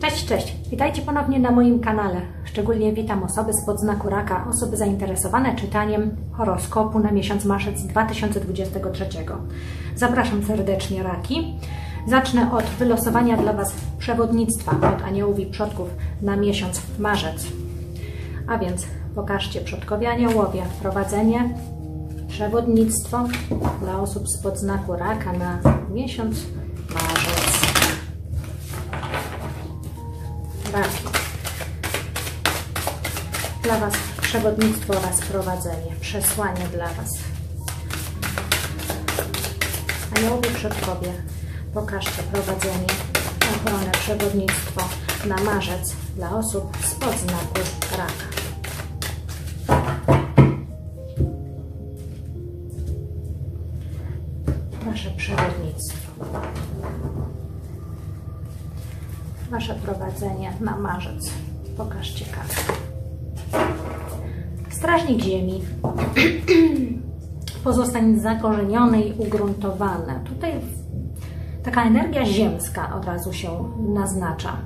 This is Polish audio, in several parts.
Cześć, cześć! Witajcie ponownie na moim kanale. Szczególnie witam osoby spod znaku raka, osoby zainteresowane czytaniem horoskopu na miesiąc marzec 2023. Zapraszam serdecznie, raki. Zacznę od wylosowania dla Was przewodnictwa od aniołów i przodków na miesiąc marzec. A więc pokażcie przodkowie, aniołowie, prowadzenie, przewodnictwo dla osób spod znaku raka na miesiąc marzec. Dla Was przewodnictwo oraz prowadzenie, przesłanie dla Was. Aniołowie, przodkowie, pokażcie prowadzenie, ochronę, przewodnictwo na marzec dla osób spod znaku raka. Wasze przewodnictwo. Wasze prowadzenie na marzec. Pokażcie kartę. Strażnik ziemi. Pozostań zakorzeniony i ugruntowany. Tutaj taka energia ziemska od razu się naznacza.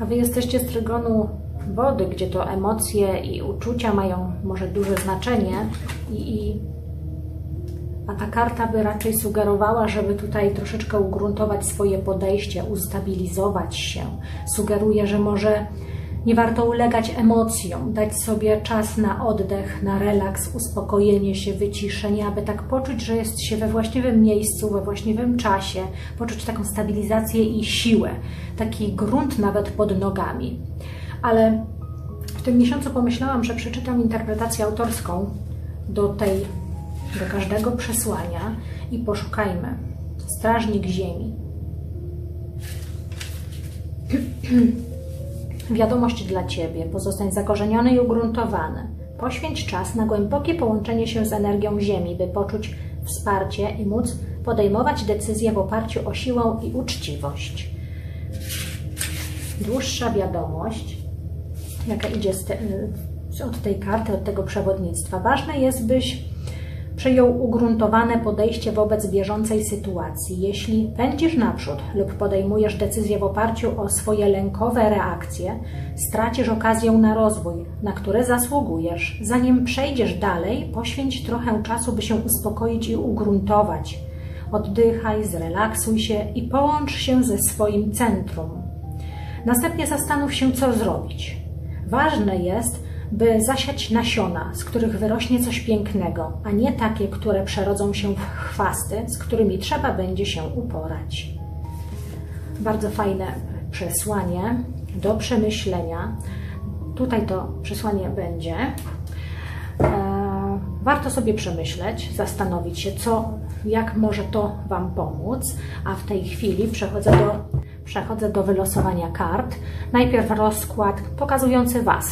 A Wy jesteście z trygonu wody, gdzie to emocje i uczucia mają może duże znaczenie. A ta karta by raczej sugerowała, żeby tutaj troszeczkę ugruntować swoje podejście, ustabilizować się. Sugeruje, że może nie warto ulegać emocjom, dać sobie czas na oddech, na relaks, uspokojenie się, wyciszenie, aby tak poczuć, że jest się we właściwym miejscu, we właściwym czasie, poczuć taką stabilizację i siłę, taki grunt nawet pod nogami. Ale w tym miesiącu pomyślałam, że przeczytam interpretację autorską do każdego przesłania i poszukajmy. Strażnik ziemi. Wiadomość dla Ciebie. Pozostań zakorzeniony i ugruntowany. Poświęć czas na głębokie połączenie się z energią ziemi, by poczuć wsparcie i móc podejmować decyzje w oparciu o siłę i uczciwość. Dłuższa wiadomość, jaka idzie od tej karty, od tego przewodnictwa. Ważne jest, byś przyjął ugruntowane podejście wobec bieżącej sytuacji. Jeśli pędzisz naprzód lub podejmujesz decyzje w oparciu o swoje lękowe reakcje, stracisz okazję na rozwój, na który zasługujesz. Zanim przejdziesz dalej, poświęć trochę czasu, by się uspokoić i ugruntować. Oddychaj, zrelaksuj się i połącz się ze swoim centrum. Następnie zastanów się, co zrobić. Ważne jest, by zasiać nasiona, z których wyrośnie coś pięknego, a nie takie, które przerodzą się w chwasty, z którymi trzeba będzie się uporać. Bardzo fajne przesłanie do przemyślenia. Tutaj to przesłanie będzie. Warto sobie przemyśleć, zastanowić się, jak może to Wam pomóc. A w tej chwili przechodzę do wylosowania kart. Najpierw rozkład pokazujący Was.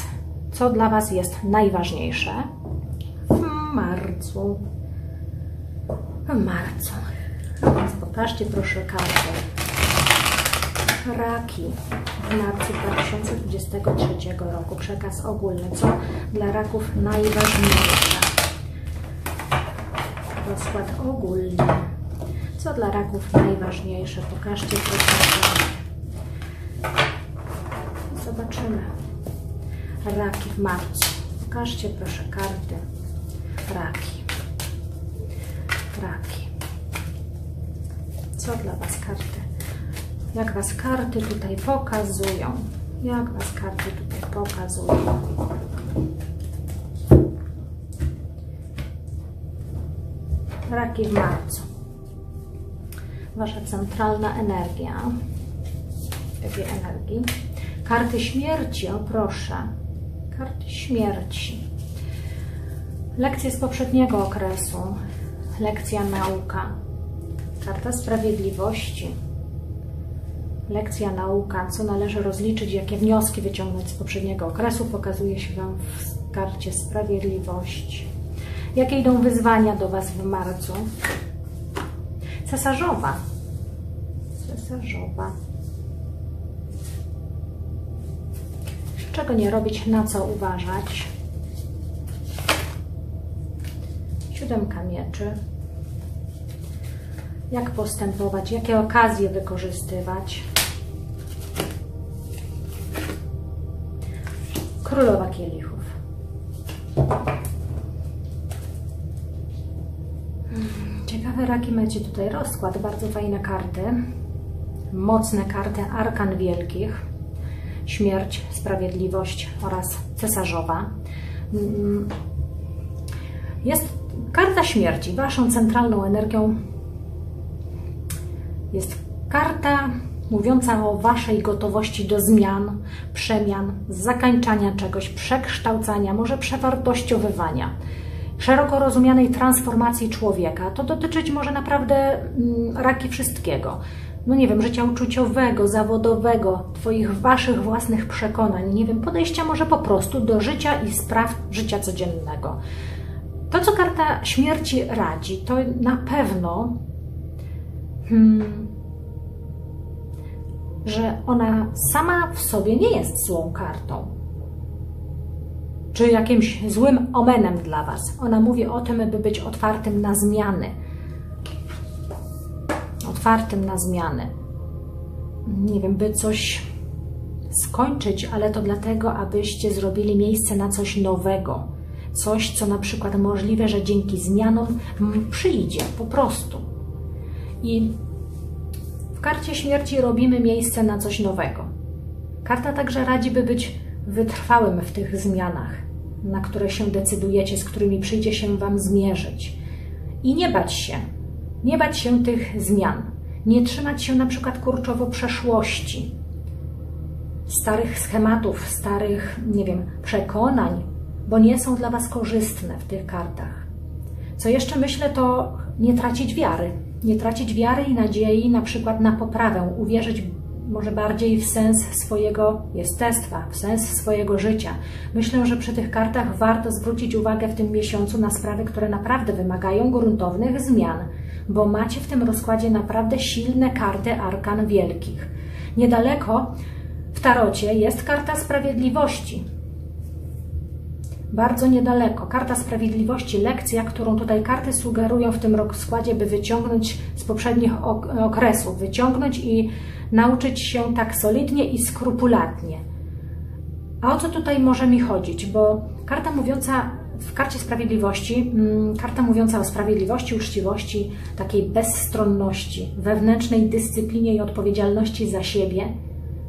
Co dla Was jest najważniejsze w marcu. Więc pokażcie proszę kartę. Raki w marcu 2023 roku. Przekaz ogólny. Co dla raków najważniejsze? Rozkład ogólny. Co dla raków najważniejsze? Pokażcie proszę. Zobaczymy. Raki w marcu. Pokażcie proszę karty. Raki. Raki. Co dla Was karty? Jak Was karty tutaj pokazują? Jak Was karty tutaj pokazują? Raki w marcu. Wasza centralna energia. Jakiej energii? Karty śmierci, o proszę. Karty śmierci. Lekcje z poprzedniego okresu. Lekcja nauka. Karta sprawiedliwości. Lekcja nauka. Co należy rozliczyć, jakie wnioski wyciągnąć z poprzedniego okresu, pokazuje się Wam w karcie sprawiedliwości. Jakie idą wyzwania do Was w marcu? Cesarzowa. Cesarzowa. Czego nie robić, na co uważać. Siódemka mieczy. Jak postępować, jakie okazje wykorzystywać. Królowa Kielichów. Ciekawe, jaki macie tutaj rozkład. Bardzo fajne karty. Mocne karty arkan wielkich. Śmierć, sprawiedliwość oraz cesarzowa. Jest karta śmierci. Waszą centralną energią jest karta mówiąca o waszej gotowości do zmian, przemian, zakańczania czegoś, przekształcania, może przewartościowywania, szeroko rozumianej transformacji człowieka. To dotyczyć może naprawdę raki wszystkiego. No nie wiem, życia uczuciowego, zawodowego, twoich, waszych własnych przekonań, nie wiem, podejścia może po prostu do życia i spraw życia codziennego. To, co karta śmierci radzi, to na pewno, że ona sama w sobie nie jest złą kartą, czy jakimś złym omenem dla was. Ona mówi o tym, by być otwartym na zmiany. Otwartym na zmiany. Nie wiem, by coś skończyć, ale to dlatego, abyście zrobili miejsce na coś nowego. Coś, co na przykład możliwe, że dzięki zmianom przyjdzie, po prostu. I w karcie śmierci robimy miejsce na coś nowego. Karta także radzi, by być wytrwałym w tych zmianach, na które się decydujecie, z którymi przyjdzie się wam zmierzyć. I nie bać się. Nie bać się tych zmian, nie trzymać się na przykład kurczowo przeszłości, starych schematów, starych, nie wiem, przekonań, bo nie są dla was korzystne w tych kartach. Co jeszcze myślę, to nie tracić wiary. Nie tracić wiary i nadziei na przykład na poprawę, uwierzyć może bardziej w sens swojego jestestwa, w sens swojego życia. Myślę, że przy tych kartach warto zwrócić uwagę w tym miesiącu na sprawy, które naprawdę wymagają gruntownych zmian, bo macie w tym rozkładzie naprawdę silne karty arkan wielkich. Niedaleko w tarocie jest karta sprawiedliwości. Bardzo niedaleko. Karta sprawiedliwości, lekcja, którą tutaj karty sugerują w tym rozkładzie, by wyciągnąć z poprzednich okresów, wyciągnąć i nauczyć się tak solidnie i skrupulatnie. A o co tutaj może mi chodzić? Bo karta mówiąca w karcie sprawiedliwości, karta mówiąca o sprawiedliwości, uczciwości, takiej bezstronności, wewnętrznej dyscyplinie i odpowiedzialności za siebie,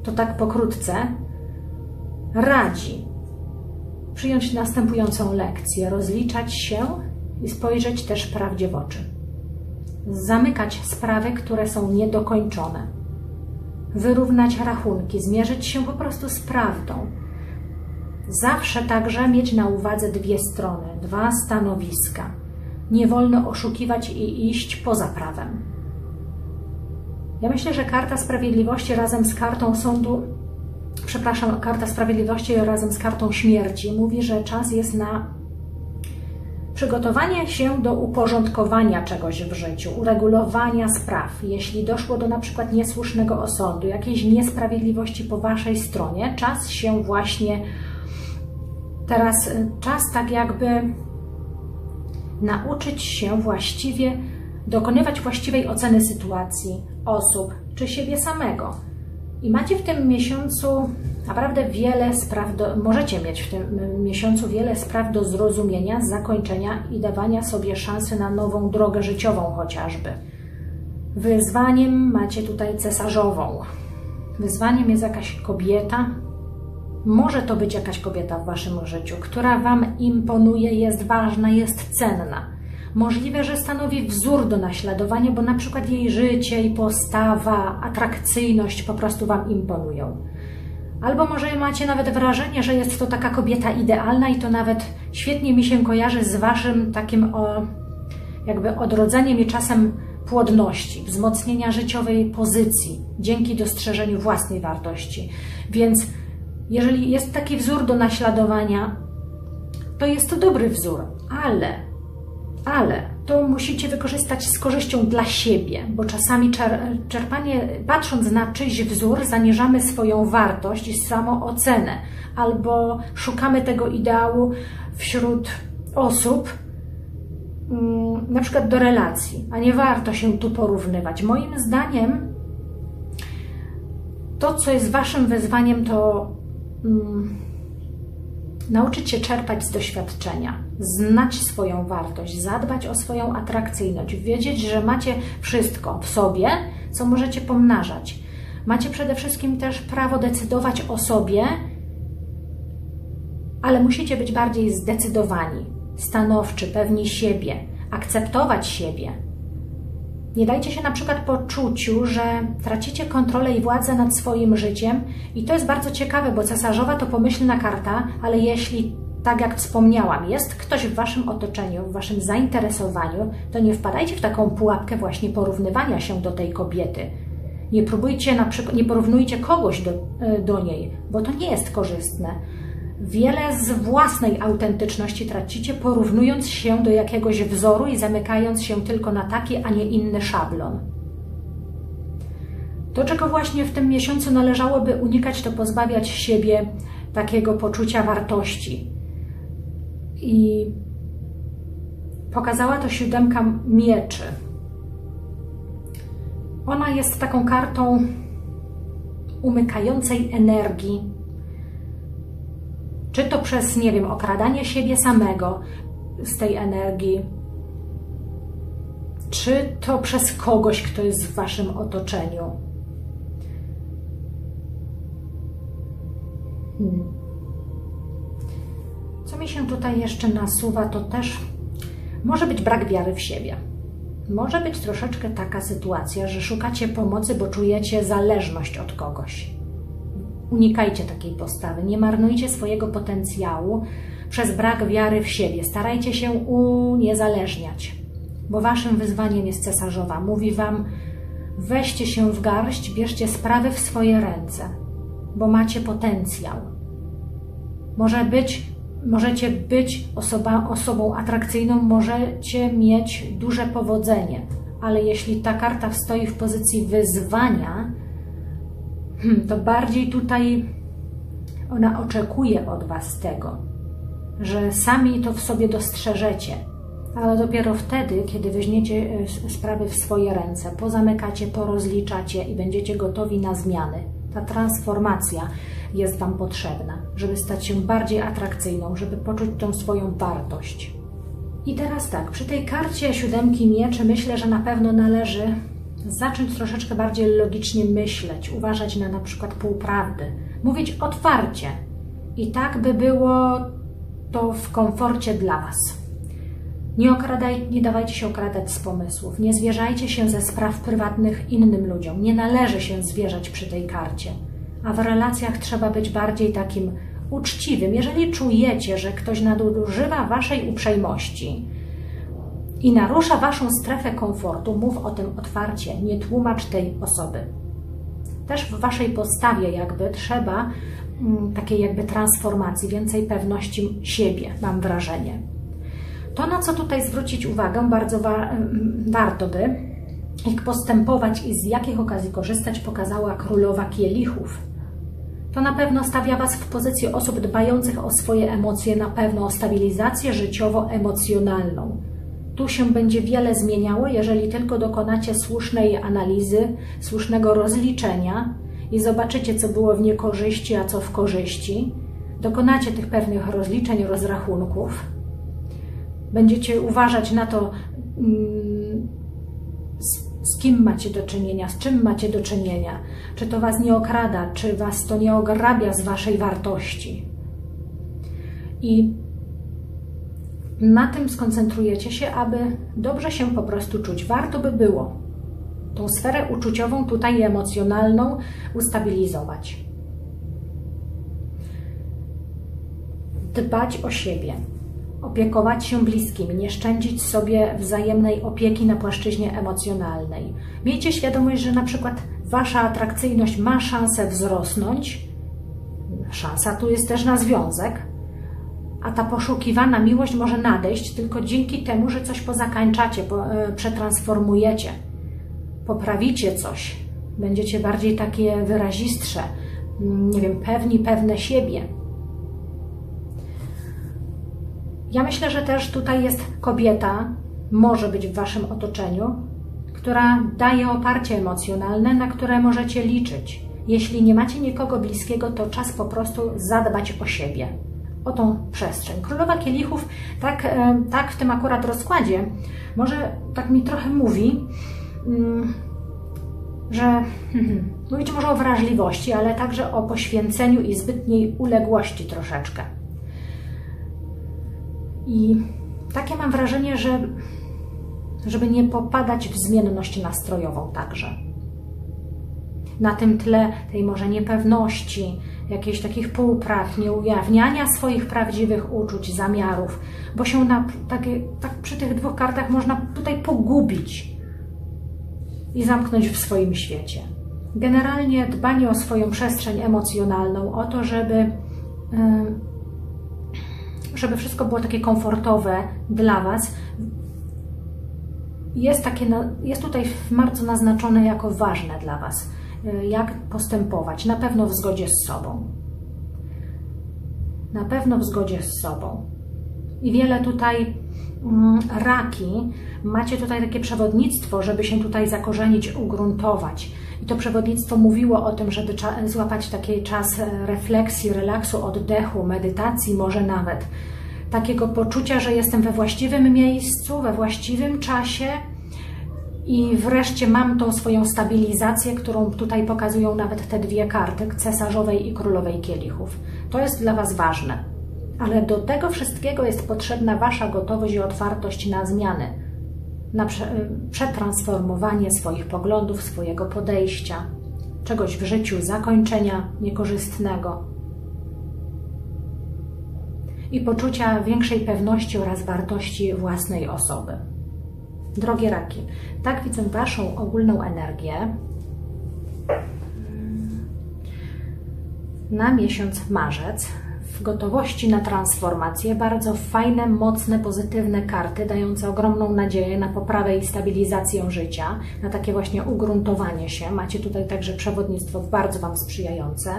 to tak pokrótce radzi przyjąć następującą lekcję, rozliczać się i spojrzeć też prawdzie w oczy. Zamykać sprawy, które są niedokończone. Wyrównać rachunki, zmierzyć się po prostu z prawdą. Zawsze także mieć na uwadze dwie strony, dwa stanowiska. Nie wolno oszukiwać i iść poza prawem. Ja myślę, że karta sprawiedliwości razem z kartą sądu, przepraszam, karta sprawiedliwości razem z kartą śmierci mówi, że czas jest na przygotowanie się do uporządkowania czegoś w życiu, uregulowania spraw. Jeśli doszło do na przykład niesłusznego osądu, jakiejś niesprawiedliwości po waszej stronie, czas się właśnie teraz, czas tak jakby nauczyć się właściwie, dokonywać właściwej oceny sytuacji, osób czy siebie samego. I macie w tym miesiącu naprawdę wiele spraw, możecie mieć w tym miesiącu wiele spraw do zrozumienia, zakończenia i dawania sobie szansy na nową drogę życiową chociażby. Wyzwaniem macie tutaj cesarzową. Wyzwaniem jest jakaś kobieta, może to być jakaś kobieta w waszym życiu, która wam imponuje, jest ważna, jest cenna. Możliwe, że stanowi wzór do naśladowania, bo na przykład jej życie i postawa, atrakcyjność po prostu wam imponują. Albo może macie nawet wrażenie, że jest to taka kobieta idealna i to nawet świetnie mi się kojarzy z waszym takim jakby odrodzeniem i czasem płodności, wzmocnienia życiowej pozycji dzięki dostrzeżeniu własnej wartości. Więc jeżeli jest taki wzór do naśladowania, to jest to dobry wzór, ale to musicie wykorzystać z korzyścią dla siebie, bo czasami czerpanie, patrząc na czyjś wzór, zaniżamy swoją wartość i samoocenę, albo szukamy tego ideału wśród osób, na przykład do relacji, a nie warto się tu porównywać. Moim zdaniem to, co jest waszym wyzwaniem, to Nauczyć się czerpać z doświadczenia, znać swoją wartość, zadbać o swoją atrakcyjność, wiedzieć, że macie wszystko w sobie, co możecie pomnażać. Macie przede wszystkim też prawo decydować o sobie, ale musicie być bardziej zdecydowani, stanowczy, pewni siebie, akceptować siebie. Nie dajcie się na przykład poczuciu, że tracicie kontrolę i władzę nad swoim życiem i to jest bardzo ciekawe, bo cesarzowa to pomyślna karta, ale jeśli, tak jak wspomniałam, jest ktoś w waszym otoczeniu, w waszym zainteresowaniu, to nie wpadajcie w taką pułapkę właśnie porównywania się do tej kobiety. Nie próbujcie, na przykład, nie porównujcie kogoś do niej, bo to nie jest korzystne. Wiele z własnej autentyczności tracicie, porównując się do jakiegoś wzoru i zamykając się tylko na taki, a nie inny szablon. To, czego właśnie w tym miesiącu należałoby unikać, to pozbawiać siebie takiego poczucia wartości. I pokazała to siódemka mieczy. Ona jest taką kartą umykającej energii, czy to przez, nie wiem, okradanie siebie samego z tej energii, czy to przez kogoś, kto jest w waszym otoczeniu. Co mi się tutaj jeszcze nasuwa, to też może być brak wiary w siebie. Może być troszeczkę taka sytuacja, że szukacie pomocy, bo czujecie zależność od kogoś. Unikajcie takiej postawy, nie marnujcie swojego potencjału przez brak wiary w siebie. Starajcie się uniezależniać, bo waszym wyzwaniem jest cesarzowa. Mówi wam, weźcie się w garść, bierzcie sprawy w swoje ręce, bo macie potencjał. Możecie być osobą atrakcyjną, możecie mieć duże powodzenie, ale jeśli ta karta stoi w pozycji wyzwania, to bardziej tutaj ona oczekuje od was tego, że sami to w sobie dostrzeżecie, ale dopiero wtedy, kiedy weźmiecie sprawy w swoje ręce, pozamykacie, porozliczacie i będziecie gotowi na zmiany. Ta transformacja jest wam potrzebna, żeby stać się bardziej atrakcyjną, żeby poczuć tą swoją wartość. I teraz tak, przy tej karcie siódemki mieczy myślę, że na pewno należy zacząć troszeczkę bardziej logicznie myśleć, uważać na przykład półprawdy, mówić otwarcie i tak, by było to w komforcie dla was. Nie dawajcie się okradać z pomysłów, nie zwierzajcie się ze spraw prywatnych innym ludziom, nie należy się zwierzać przy tej karcie, a w relacjach trzeba być bardziej takim uczciwym. Jeżeli czujecie, że ktoś nadużywa waszej uprzejmości i narusza waszą strefę komfortu, mów o tym otwarcie, nie tłumacz tej osoby. Też w waszej postawie jakby trzeba takiej jakby transformacji, więcej pewności siebie, mam wrażenie. To, na co tutaj zwrócić uwagę, bardzo warto by, jak postępować i z jakich okazji korzystać, pokazała Królowa Kielichów. To na pewno stawia was w pozycji osób dbających o swoje emocje, na pewno o stabilizację życiowo-emocjonalną. Tu się będzie wiele zmieniało, jeżeli tylko dokonacie słusznej analizy, słusznego rozliczenia i zobaczycie, co było w niekorzyści, a co w korzyści. Dokonacie tych pewnych rozliczeń, rozrachunków. Będziecie uważać na to, z kim macie do czynienia, z czym macie do czynienia. Czy to was nie okrada, czy was to nie ograbia z waszej wartości. I na tym skoncentrujecie się, aby dobrze się po prostu czuć. Warto by było tą sferę uczuciową, tutaj emocjonalną, ustabilizować. Dbać o siebie, opiekować się bliskimi, nie szczędzić sobie wzajemnej opieki na płaszczyźnie emocjonalnej. Miejcie świadomość, że na przykład wasza atrakcyjność ma szansę wzrosnąć, szansa tu jest też na związek, a ta poszukiwana miłość może nadejść tylko dzięki temu, że coś pozakańczacie, przetransformujecie, poprawicie coś, będziecie bardziej takie wyrazistsze, nie wiem, pewne siebie. Ja myślę, że też tutaj jest kobieta, może być w waszym otoczeniu, która daje oparcie emocjonalne, na które możecie liczyć. Jeśli nie macie nikogo bliskiego, to czas po prostu zadbać o siebie. o tą przestrzeń. Królowa kielichów, tak w tym akurat rozkładzie, może tak mi trochę mówi, że mówicie może o wrażliwości, ale także o poświęceniu i zbytniej uległości troszeczkę. I takie mam wrażenie, że żeby nie popadać w zmienność nastrojową także. Na tym tle tej może niepewności, jakichś takich półpraw, nieujawniania swoich prawdziwych uczuć, zamiarów, bo się tak przy tych dwóch kartach można tutaj pogubić i zamknąć w swoim świecie. Generalnie dbanie o swoją przestrzeń emocjonalną, o to, żeby wszystko było takie komfortowe dla Was, jest tutaj bardzo naznaczone jako ważne dla Was, jak postępować, na pewno w zgodzie z sobą. Na pewno w zgodzie z sobą. I wiele tutaj raki, macie tutaj takie przewodnictwo, żeby się tutaj zakorzenić, ugruntować. I to przewodnictwo mówiło o tym, żeby złapać taki czas refleksji, relaksu, oddechu, medytacji może nawet. Takiego poczucia, że jestem we właściwym miejscu, we właściwym czasie i wreszcie mam tą swoją stabilizację, którą tutaj pokazują nawet te dwie karty, cesarzowej i królowej kielichów. To jest dla Was ważne, ale do tego wszystkiego jest potrzebna Wasza gotowość i otwartość na zmiany, na przetransformowanie swoich poglądów, swojego podejścia, czegoś w życiu, zakończenia niekorzystnego. I poczucia większej pewności oraz wartości własnej osoby. Drogie raki, tak widzę Waszą ogólną energię na miesiąc marzec. W gotowości na transformację bardzo fajne, mocne, pozytywne karty dające ogromną nadzieję na poprawę i stabilizację życia, na takie właśnie ugruntowanie się. Macie tutaj także przewodnictwo bardzo Wam sprzyjające.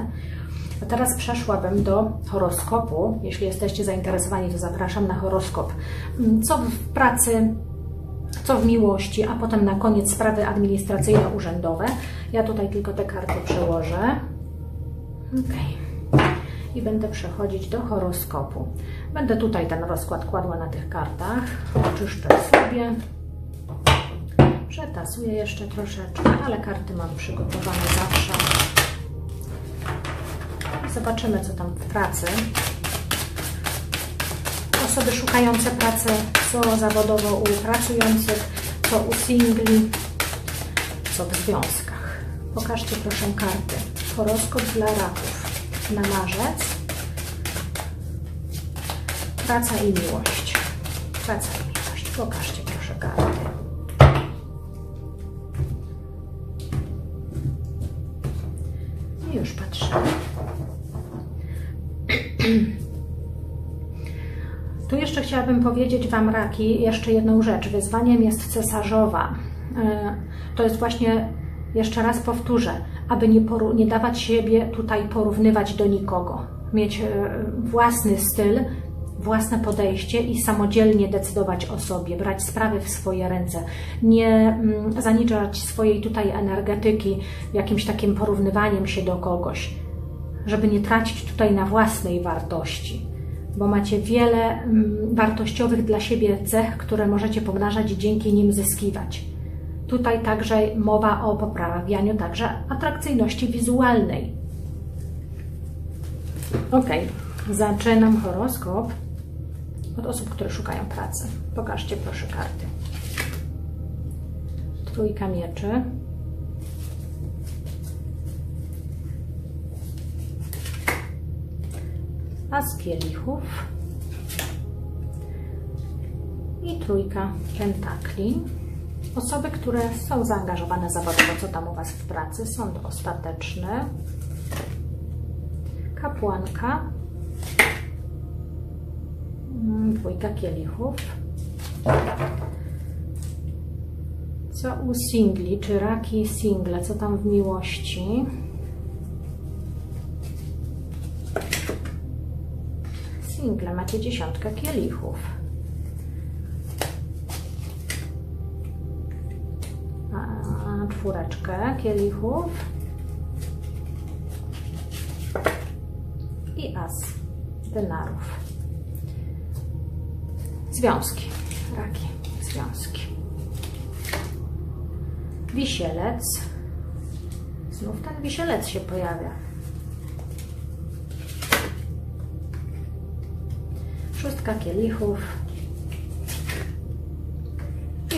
A teraz przeszłabym do horoskopu. Jeśli jesteście zainteresowani, to zapraszam na horoskop. Co w pracy, co w miłości, a potem na koniec sprawy administracyjne, urzędowe. Ja tutaj tylko te karty przełożę. Ok. I będę przechodzić do horoskopu. Będę tutaj ten rozkład kładła na tych kartach. Oczyszczę sobie. Przetasuję jeszcze troszeczkę, ale karty mam przygotowane zawsze. Zobaczymy, co tam w pracy. Osoby szukające pracy, co zawodowo u pracujących, co u singli, co w związkach. Pokażcie proszę karty. Horoskop dla raków na marzec. Praca i miłość. Praca i miłość. Pokażcie proszę karty. I już patrzymy. Tu jeszcze chciałabym powiedzieć Wam, raki, jeszcze jedną rzecz. Wyzwaniem jest cesarzowa. To jest właśnie, jeszcze raz powtórzę, aby nie dawać siebie tutaj porównywać do nikogo. Mieć własny styl, własne podejście i samodzielnie decydować o sobie, brać sprawy w swoje ręce. Nie zaniżać swojej tutaj energetyki jakimś takim porównywaniem się do kogoś, żeby nie tracić tutaj na własnej wartości, bo macie wiele wartościowych dla siebie cech, które możecie pomnażać i dzięki nim zyskiwać. Tutaj także mowa o poprawianiu także atrakcyjności wizualnej. Ok, zaczynam horoskop od osób, które szukają pracy. Pokażcie proszę karty. Trójka mieczy. A z kielichów i trójka pentakli. Osoby, które są zaangażowane zawodowo, co tam u Was w pracy, sąd ostateczny, kapłanka, dwójka kielichów. Co u singli, czy raki single, co tam w miłości? Single, macie dziesiątkę kielichów. Czwóreczkę kielichów. I as denarów. Związki, raki, związki. Wisielec. Znów ten wisielec się pojawia. Szóstka kielichów.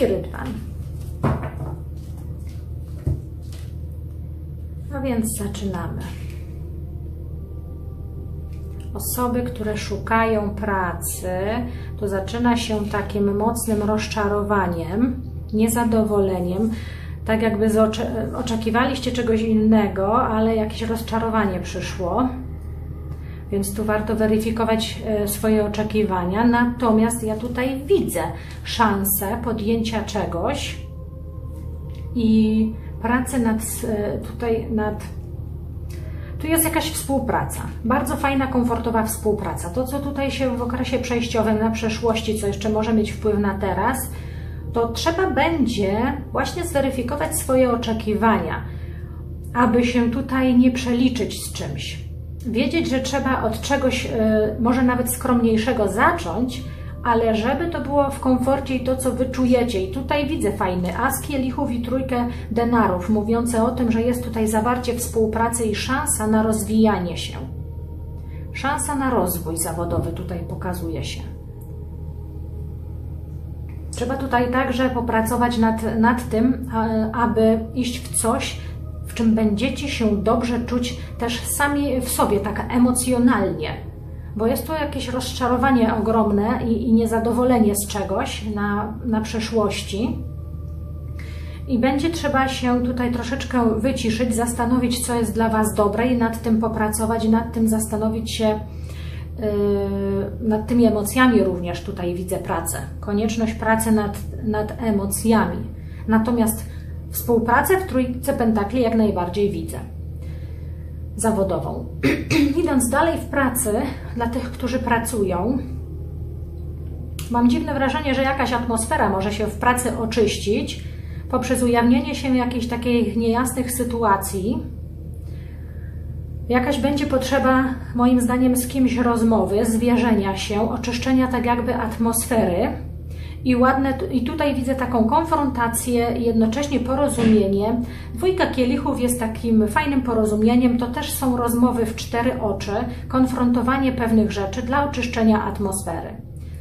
I rydwan. No więc zaczynamy. Osoby, które szukają pracy, to zaczyna się takim mocnym rozczarowaniem, niezadowoleniem, tak jakby oczekiwaliście czegoś innego, ale jakieś rozczarowanie przyszło, więc tu warto weryfikować swoje oczekiwania. Natomiast ja tutaj widzę szansę podjęcia czegoś i pracy Tu jest jakaś współpraca, bardzo fajna, komfortowa współpraca. To, co tutaj się w okresie przejściowym na przeszłości, co jeszcze może mieć wpływ na teraz, to trzeba będzie właśnie zweryfikować swoje oczekiwania, aby się tutaj nie przeliczyć z czymś. Wiedzieć, że trzeba od czegoś, może nawet skromniejszego zacząć, ale żeby to było w komforcie i to, co wy czujecie. I tutaj widzę fajny as kielichów i trójkę denarów, mówiące o tym, że jest tutaj zawarcie współpracy i szansa na rozwijanie się. Szansa na rozwój zawodowy tutaj pokazuje się. Trzeba tutaj także popracować nad tym, aby iść w coś, w czym będziecie się dobrze czuć też sami w sobie, tak emocjonalnie. Bo jest to jakieś rozczarowanie ogromne i niezadowolenie z czegoś na przeszłości. I będzie trzeba się tutaj troszeczkę wyciszyć, zastanowić, co jest dla Was dobre i nad tym popracować, nad tym zastanowić się, nad tymi emocjami również tutaj widzę pracę. Konieczność pracy nad emocjami. Natomiast współpracę w Trójce Pentakli jak najbardziej widzę. Zawodową. Idąc dalej w pracy, dla tych, którzy pracują, mam dziwne wrażenie, że jakaś atmosfera może się w pracy oczyścić poprzez ujawnienie się jakichś takich niejasnych sytuacji. Jakaś będzie potrzeba, moim zdaniem, z kimś rozmowy, zwierzenia się, oczyszczenia tak jakby atmosfery. I tutaj widzę taką konfrontację i jednocześnie porozumienie. Dwójka kielichów jest takim fajnym porozumieniem. To też są rozmowy w cztery oczy, konfrontowanie pewnych rzeczy dla oczyszczenia atmosfery.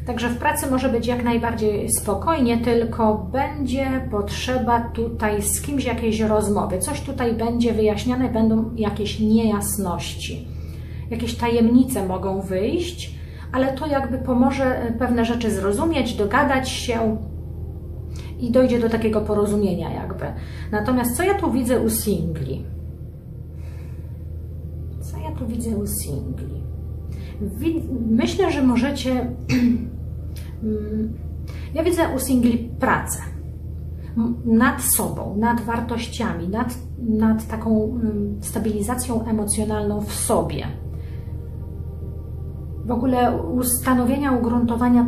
Także w pracy może być jak najbardziej spokojnie, tylko będzie potrzeba tutaj z kimś jakiejś rozmowy. Coś tutaj będzie wyjaśniane, będą jakieś niejasności. Jakieś tajemnice mogą wyjść. Ale to jakby pomoże pewne rzeczy zrozumieć, dogadać się i dojdzie do takiego porozumienia jakby. Natomiast co ja tu widzę u singli? Co ja tu widzę u singli? Myślę, że możecie... Ja widzę u singli pracę nad sobą, nad wartościami, nad taką stabilizacją emocjonalną w sobie. W ogóle ustanowienia, ugruntowania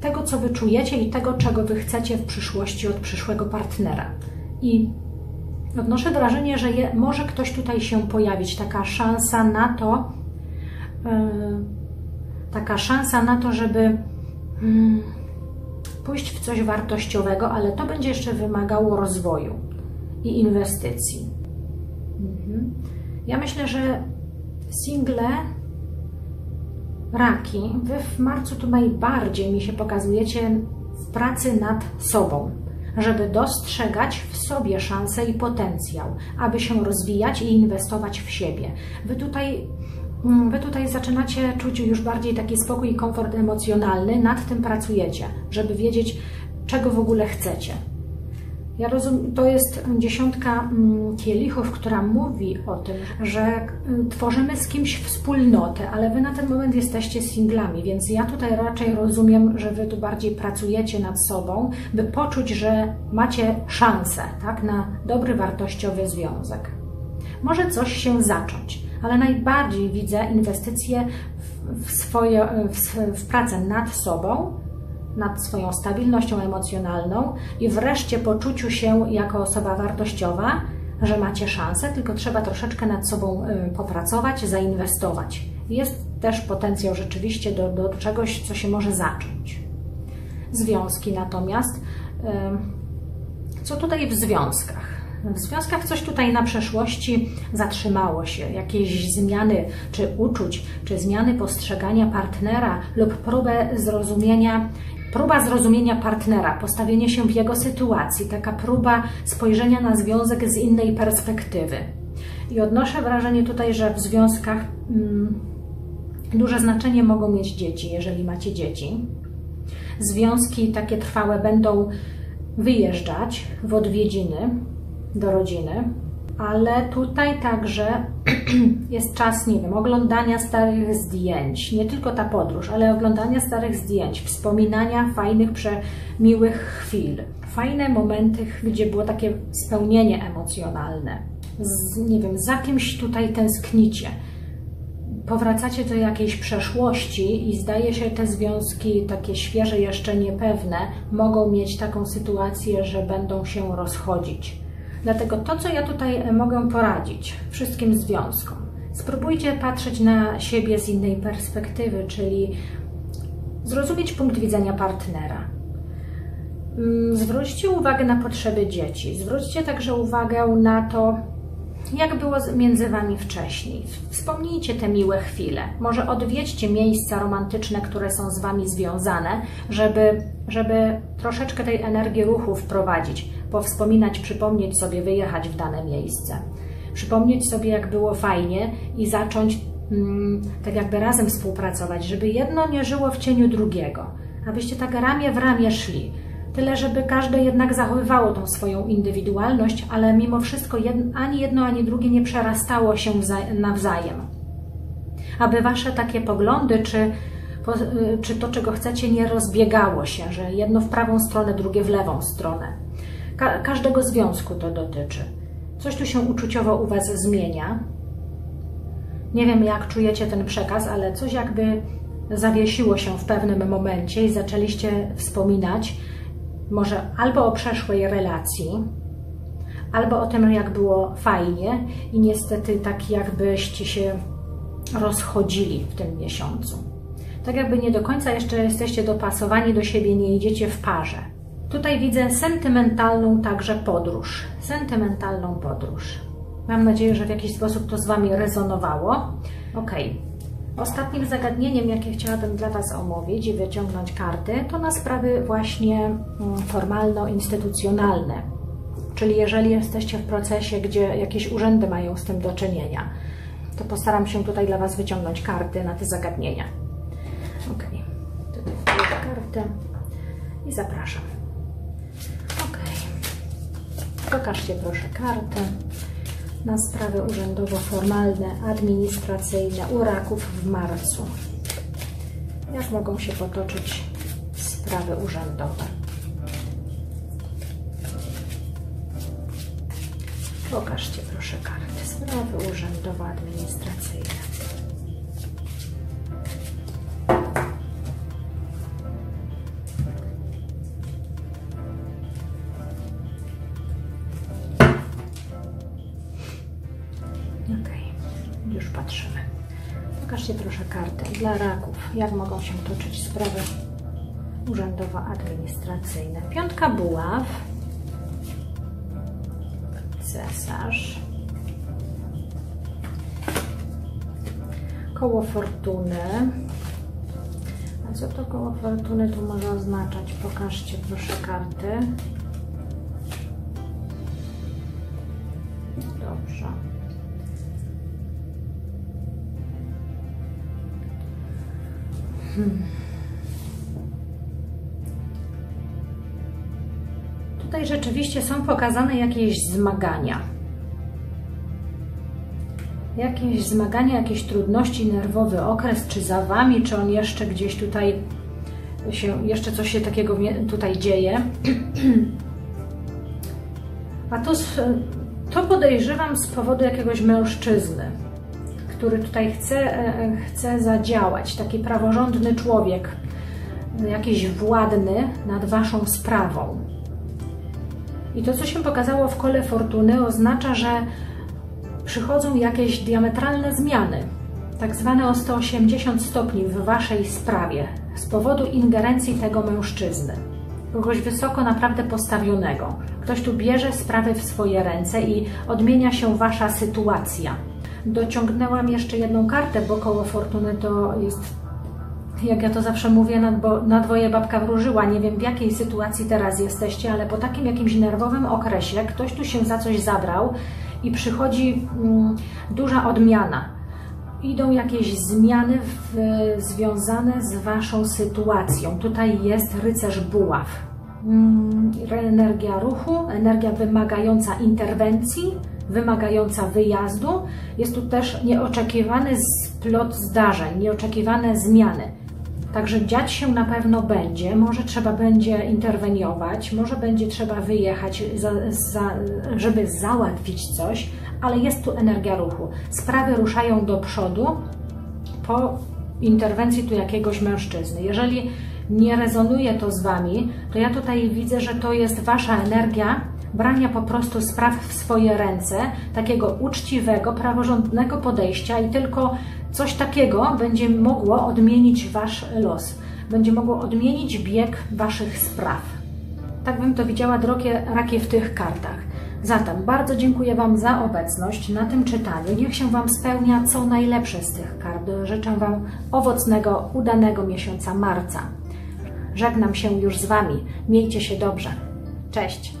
tego, co Wy czujecie i tego, czego Wy chcecie w przyszłości od przyszłego partnera. I odnoszę wrażenie, że może ktoś tutaj się pojawić, taka szansa na to, żeby pójść w coś wartościowego, ale to będzie jeszcze wymagało rozwoju i inwestycji. Ja myślę, że single raki, Wy w marcu tu najbardziej mi się pokazujecie w pracy nad sobą, żeby dostrzegać w sobie szanse i potencjał, aby się rozwijać i inwestować w siebie. Wy tutaj zaczynacie czuć już bardziej taki spokój i komfort emocjonalny, nad tym pracujecie, żeby wiedzieć, czego w ogóle chcecie. Ja rozumiem, to jest dziesiątka kielichów, która mówi o tym, że tworzymy z kimś wspólnotę, ale Wy na ten moment jesteście singlami, więc ja tutaj raczej rozumiem, że Wy tu bardziej pracujecie nad sobą, by poczuć, że macie szansę, tak, na dobry, wartościowy związek. Może coś się zacząć, ale najbardziej widzę inwestycje w pracę nad sobą, nad swoją stabilnością emocjonalną i wreszcie poczuciu się jako osoba wartościowa, że macie szansę, tylko trzeba troszeczkę nad sobą popracować, zainwestować jest też potencjał rzeczywiście do czegoś, co się może zacząć. Związki natomiast, co tutaj w związkach? W związkach coś tutaj na przeszłości zatrzymało się, jakieś zmiany czy uczuć, czy zmiany postrzegania partnera lub próba zrozumienia partnera, postawienie się w jego sytuacji, taka próba spojrzenia na związek z innej perspektywy. I odnoszę wrażenie tutaj, że w związkach duże znaczenie mogą mieć dzieci, jeżeli macie dzieci. Związki takie trwałe będą wyjeżdżać w odwiedziny do rodziny, ale tutaj także jest czas, nie wiem, oglądania starych zdjęć, nie tylko ta podróż, ale oglądania starych zdjęć, wspominania fajnych, przemiłych chwil, fajne momenty, gdzie było takie spełnienie emocjonalne. Nie wiem, za kimś tutaj tęsknicie, powracacie do jakiejś przeszłości i zdaje się, te związki takie świeże, jeszcze niepewne, mogą mieć taką sytuację, że będą się rozchodzić. Dlatego to, co ja tutaj mogę poradzić wszystkim związkom, spróbujcie patrzeć na siebie z innej perspektywy, czyli zrozumieć punkt widzenia partnera. Zwróćcie uwagę na potrzeby dzieci, zwróćcie także uwagę na to, jak było między Wami wcześniej. Wspomnijcie te miłe chwile, może odwiedźcie miejsca romantyczne, które są z Wami związane, żeby troszeczkę tej energii ruchu wprowadzić, powspominać, przypomnieć sobie, wyjechać w dane miejsce, przypomnieć sobie, jak było fajnie i zacząć tak jakby razem współpracować, żeby jedno nie żyło w cieniu drugiego, abyście tak ramię w ramię szli. Tyle, żeby każde jednak zachowywało tą swoją indywidualność, ale mimo wszystko ani jedno, ani drugie nie przerastało się nawzajem. Aby Wasze takie poglądy, czy to, czego chcecie, nie rozbiegało się, że jedno w prawą stronę, drugie w lewą stronę. Każdego związku to dotyczy. Coś tu się uczuciowo u Was zmienia. Nie wiem, jak czujecie ten przekaz, ale coś jakby zawiesiło się w pewnym momencie i zaczęliście wspominać może albo o przeszłej relacji, albo o tym, jak było fajnie i niestety tak jakbyście się rozchodzili w tym miesiącu. Tak jakby nie do końca jeszcze jesteście dopasowani do siebie, nie idziecie w parze. Tutaj widzę sentymentalną także podróż. Sentymentalną podróż. Mam nadzieję, że w jakiś sposób to z Wami rezonowało. Ok. Ostatnim zagadnieniem, jakie chciałabym dla Was omówić i wyciągnąć karty, to na sprawy właśnie formalno-instytucjonalne. Czyli jeżeli jesteście w procesie, gdzie jakieś urzędy mają z tym do czynienia, to postaram się tutaj dla Was wyciągnąć karty na te zagadnienia. Ok. Tutaj kartę i zapraszam. Ok. Pokażcie proszę kartę na sprawy urzędowo-formalne, administracyjne u raków w marcu. Jak mogą się potoczyć sprawy urzędowe? Pokażcie proszę karty. Sprawy urzędowo-administracyjne. Pokażcie proszę kartę dla raków, jak mogą się toczyć sprawy urzędowo-administracyjne. Piątka buław, cesarz, koło fortuny. A co to koło fortuny tu może oznaczać? Pokażcie proszę karty. Dobrze. Tutaj rzeczywiście są pokazane jakieś zmagania. Jakieś zmagania, jakieś trudności, nerwowy okres, czy za Wami, czy on jeszcze gdzieś tutaj się, jeszcze coś się takiego tutaj dzieje. A to podejrzewam z powodu jakiegoś mężczyzny, który tutaj chce zadziałać, taki praworządny człowiek, jakiś władny nad Waszą sprawą. I to, co się pokazało w kole fortuny, oznacza, że przychodzą jakieś diametralne zmiany. tak zwane o 180 stopni w Waszej sprawie z powodu ingerencji tego mężczyzny, kogoś wysoko naprawdę postawionego. Ktoś tu bierze sprawy w swoje ręce i odmienia się Wasza sytuacja. Dociągnęłam jeszcze jedną kartę, bo koło fortuny to jest, jak ja to zawsze mówię, na dwoje babka wróżyła. Nie wiem, w jakiej sytuacji teraz jesteście, ale po takim jakimś nerwowym okresie ktoś tu się za coś zabrał i przychodzi duża odmiana. Idą jakieś zmiany związane z Waszą sytuacją. Tutaj jest rycerz buław. Energia ruchu, energia wymagająca interwencji, wymagająca wyjazdu. Jest tu też nieoczekiwany splot zdarzeń, nieoczekiwane zmiany. Także dziać się na pewno będzie, może trzeba będzie interweniować, może będzie trzeba wyjechać, żeby załatwić coś, ale jest tu energia ruchu. Sprawy ruszają do przodu po interwencji tu jakiegoś mężczyzny. Jeżeli nie rezonuje to z Wami, to ja tutaj widzę, że to jest Wasza energia brania po prostu spraw w swoje ręce, takiego uczciwego, praworządnego podejścia i tylko coś takiego będzie mogło odmienić Wasz los, będzie mogło odmienić bieg Waszych spraw. Tak bym to widziała, drogie raki, w tych kartach. Zatem bardzo dziękuję Wam za obecność na tym czytaniu. Niech się Wam spełnia co najlepsze z tych kart. Życzę Wam owocnego, udanego miesiąca marca. Żegnam się już z Wami. Miejcie się dobrze. Cześć!